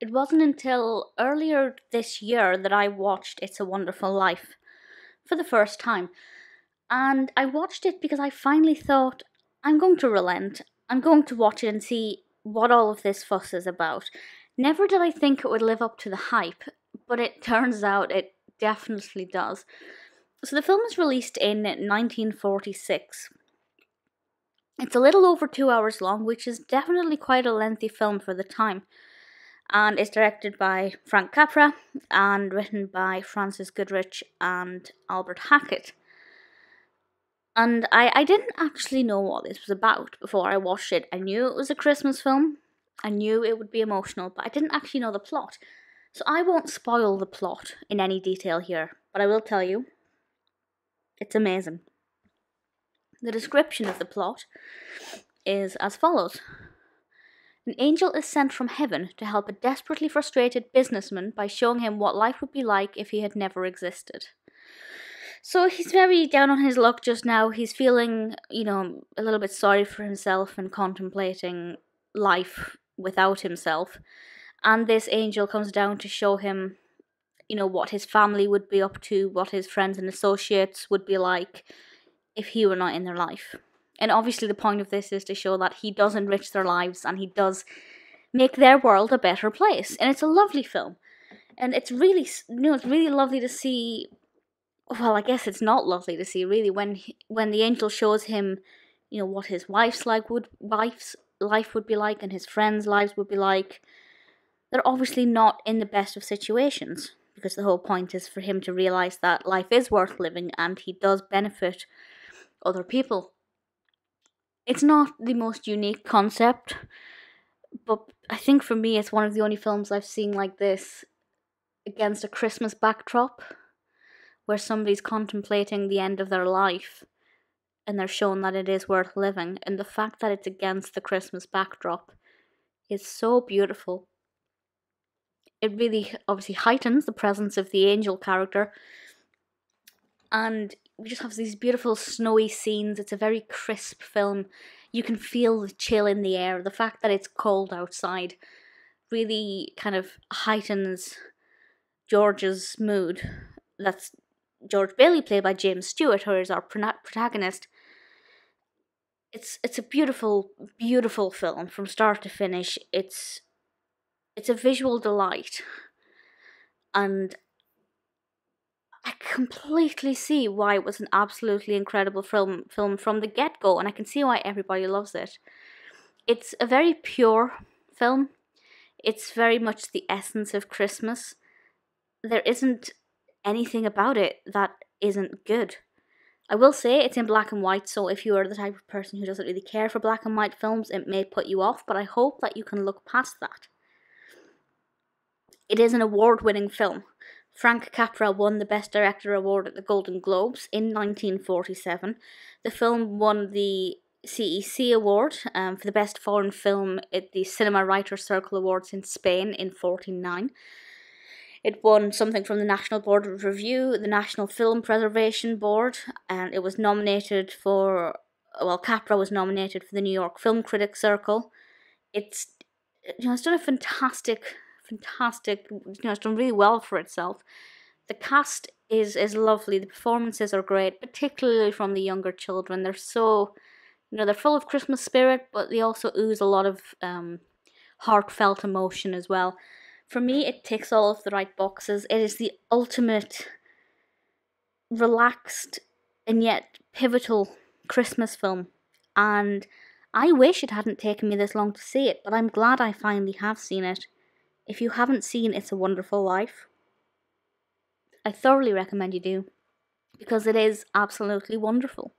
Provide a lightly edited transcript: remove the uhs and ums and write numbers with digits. It wasn't until earlier this year that I watched It's a Wonderful Life for the first time. And I watched it because I finally thought, I'm going to relent. I'm going to watch it and see what all of this fuss is about. Never did I think it would live up to the hype, but it turns out it definitely does. So the film was released in 1946. It's a little over 2 hours long, which is definitely quite a lengthy film for the time. And it's directed by Frank Capra and written by Frances Goodrich and Albert Hackett. And I didn't actually know what this was about before I watched it. I knew it was a Christmas film. I knew it would be emotional, but I didn't actually know the plot. So I won't spoil the plot in any detail here, but I will tell you, it's amazing. The description of the plot is as follows. An angel is sent from heaven to help a desperately frustrated businessman by showing him what life would be like if he had never existed. So he's very down on his luck just now. He's feeling, you know, a little bit sorry for himself and contemplating life without himself. And this angel comes down to show him, you know, what his family would be up to, what his friends and associates would be like if he were not in their life. And obviously the point of this is to show that he does enrich their lives and he does make their world a better place. And it's a lovely film. And it's really, you know, it's really lovely to see. Well, I guess it's not lovely to see, really, when the angel shows him, you know, what his wife's life would be like and his friends' lives would be like. They're obviously not in the best of situations, because the whole point is for him to realise that life is worth living and he does benefit other people. It's not the most unique concept, but I think for me it's one of the only films I've seen like this against a Christmas backdrop, where somebody's contemplating the end of their life and they're shown that it is worth living. And the fact that it's against the Christmas backdrop is so beautiful. It really obviously heightens the presence of the angel character. And we just have these beautiful snowy scenes. It's a very crisp film. You can feel the chill in the air. The fact that it's cold outside really kind of heightens George's mood. That's George Bailey, played by James Stewart, who is our protagonist. It's a beautiful, beautiful film from start to finish. It's a visual delight, and I completely see why it was an absolutely incredible film from the get-go, and I can see why everybody loves it. It's a very pure film. It's very much the essence of Christmas. There isn't anything about it that isn't good. I will say it's in black and white, so if you are the type of person who doesn't really care for black and white films, it may put you off, but I hope that you can look past that. It is an award-winning film. Frank Capra won the Best Director Award at the Golden Globes in 1947. The film won the CEC Award for the Best Foreign Film at the Cinema Writers Circle Awards in Spain in 1949. It won something from the National Board of Review, the National Film Preservation Board, and it was nominated for, well, Capra was nominated for the New York Film Critics Circle. It's, you know, it's done a fantastic, you know, it's done really well for itself. The cast is lovely, the performances are great, particularly from the younger children. They're so, you know, they're full of Christmas spirit, but they also ooze a lot of heartfelt emotion as well. For me, it ticks all of the right boxes. It is the ultimate relaxed and yet pivotal Christmas film. And I wish it hadn't taken me this long to see it, but I'm glad I finally have seen it. If you haven't seen It's a Wonderful Life, I thoroughly recommend you do, because it is absolutely wonderful.